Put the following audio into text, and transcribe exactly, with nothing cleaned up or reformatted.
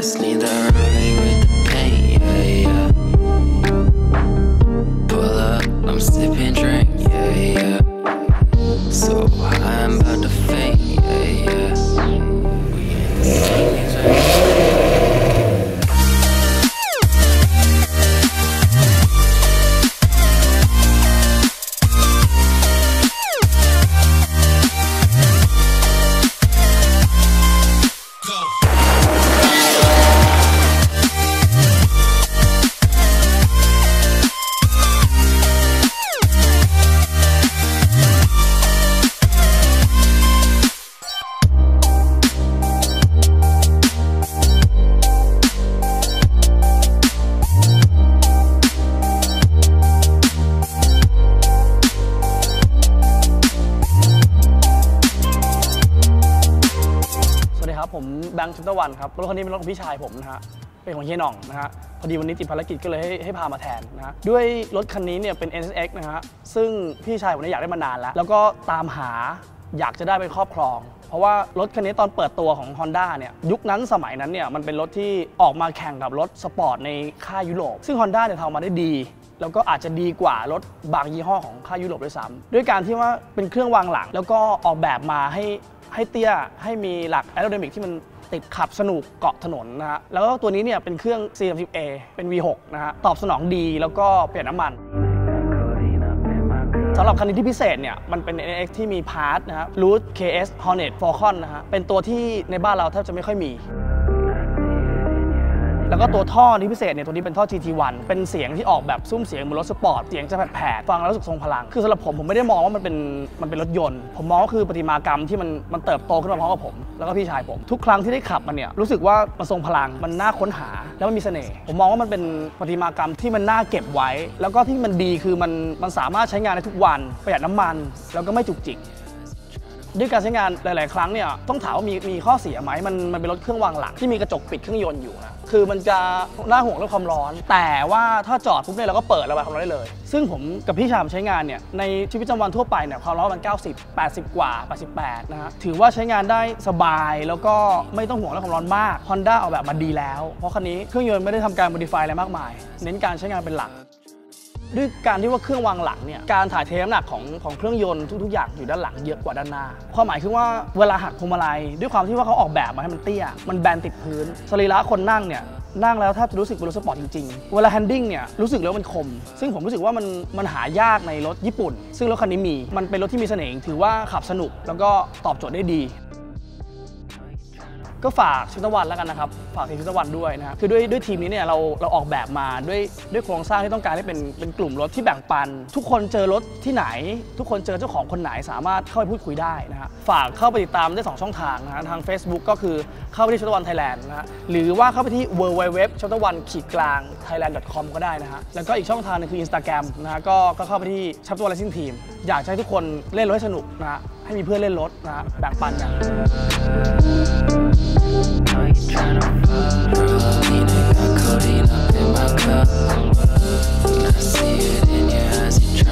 Just need a rush with the pain, yeah, yeah. Pull up, I'm sipping drink, yeah, yeah. So high, I'm about to faint, yeah, yeah. We in this game, these areผมแบงค์ชุดตะวันครับรถคันนี้เป็นรถของพี่ชายผมนะฮะเป็นของเฮียหน่องนะฮะพอดีวันนี้ติดภารกิจก็เลยให้ให้พามาแทนนะฮะด้วยรถคันนี้เนี่ยเป็น เอ็น เอส เอ็กซ์ นะฮะซึ่งพี่ชายผมเนี่ยอยากได้มานานแล้วแล้วก็ตามหาอยากจะได้เป็นครอบครองเพราะว่ารถคันนี้ตอนเปิดตัวของ Honda เนี่ยยุคนั้นสมัยนั้นเนี่ยมันเป็นรถที่ออกมาแข่งกับรถสปอร์ตในค่ายยุโรปซึ่ง Honda เนี่ยทำมาได้ดีแล้วก็อาจจะดีกว่ารถบางยี่ห้อของค่ายยุโรปด้วยซ้ำด้วยการที่ว่าเป็นเครื่องวางหลังแล้วก็ออกแบบมาให้ให้เตี้ยให้มีหลักแอโรไดนามิกที่มันติดขับสนุกเกาะถนนนะฮะแล้วก็ตัวนี้เนี่ยเป็นเครื่อง ซี สามสิบ เอ เป็น วี หก นะฮะตอบสนองดีแล้วก็เปลี่ยนน้ำมันสำหรับคันนี้ที่พิเศษเนี่ยมันเป็น เอ็น เอ็กซ์ ที่มีพาร์ทนะฮะ Route เค เอส Hornet Falcon นะฮะเป็นตัวที่ในบ้านเราแทบจะไม่ค่อยมีแล้วก็ตัวท่อที่พิเศษเนี่ยตัวนี้เป็นท่อ จี ที วัน เป็นเสียงที่ออกแบบซุ้มเสียงเหมือนรถสปอร์ตเสียงจะแผดๆฟังแล้วรู้สึกทรงพลังคือสำหรับผมผมไม่ได้มองว่ามันเป็นมันเป็นรถยนต์ผมมองว่าคือประติมากรรมที่มันมันเติบโตขึ้นมาพร้อมกับผมแล้วก็พี่ชายผมทุกครั้งที่ได้ขับมันเนี่ยรู้สึกว่ามันทรงพลังมันน่าค้นหาแล้วมันมีเสน่ห์ผมมองว่ามันเป็นประติมากรรมที่มันน่าเก็บไว้แล้วก็ที่มันดีคือมันมันสามารถใช้งานได้ทุกวันประหยัดน้ำมันแล้วก็ไม่จุกจิกด้วยการใช้งานหลายๆครั้งเนี่ยต้องถามว่ามีมีข้อเสียไหมมันมันเป็นรถเครื่องวางหลังที่มีกระจกปิดเครื่องยนต์อยู่นะคือมันจะน่าห่วงเรื่องความร้อนแต่ว่าถ้าจอดปุ๊บเนี่ยเราก็เปิดระบายความร้อนได้เลยซึ่งผมกับพี่ชามใช้งานเนี่ยในชีวิตประจำวันทั่วไปเนี่ยความร้อนมันเก้าสิบ แปดสิบกว่าแปดสิบแปดนะฮะถือว่าใช้งานได้สบายแล้วก็ไม่ต้องห่วงเรื่องความร้อนมาก Honda ออกแบบมาดีแล้วเพราะคันนี้เครื่องยนต์ไม่ได้ทำการ modify อะไรมากมายเน้นการใช้งานเป็นหลักด้วยการที่ว่าเครื่องวางหลังเนี่ยการถ่ายเทน้ำหนักของของเครื่องยนต์ทุกๆอย่างอยู่ด้านหลังเยอะกว่าด้านหน้าความหมายคือว่าเวลาหักพวงมาลัยด้วยความที่ว่าเขาออกแบบมาให้มันเตี้ยมันแบนติดพื้นสรีระคนนั่งเนี่ยนั่งแล้วแทบจะรู้สึกเป็นรถสปอร์ตจริงๆเวลาแฮนดิ้งเนี่ยรู้สึกแล้วมันคมซึ่งผมรู้สึกว่ามันมันหายากในรถญี่ปุ่นซึ่งรถคันนี้มีมันเป็นรถที่มีเสน่ห์ถือว่าขับสนุกแล้วก็ตอบโจทย์ได้ดีก็ฝากชุดตะวันแล้วกันนะครับฝากทีมชุดตะวันด้วยนะคือด้วยด้วยทีมนี้เนี่ยเราเราออกแบบมาด้วยด้วยโครงสร้างที่ต้องการให้เป็นเป็นกลุ่มรถที่แบ่งปันทุกคนเจอรถที่ไหนทุกคนเจอเจ้าของคนไหนสามารถเข้าไปพูดคุยได้นะฮะฝากเข้าไปติดตามได้สองช่องทางนะฮะทาง Facebook ก็คือเข้าไปที่ชุดตะวันไทยแลนด์นะฮะหรือว่าเข้าไปที่ www ชุดตะวันขีดกลาง ไทยแลนด์ ดอท คอม ก็ได้นะฮะแล้วก็อีกช่องทางนึงคือ Instagram นะฮะก็ก็เข้าไปที่ชุดตะวัน Racing Team อยากให้ทุกคนเล่นรถให้สนุกนะฮะให้มีเพื่อนเล่นรถนะฮะแบ่งปันกันI see it in your eyes.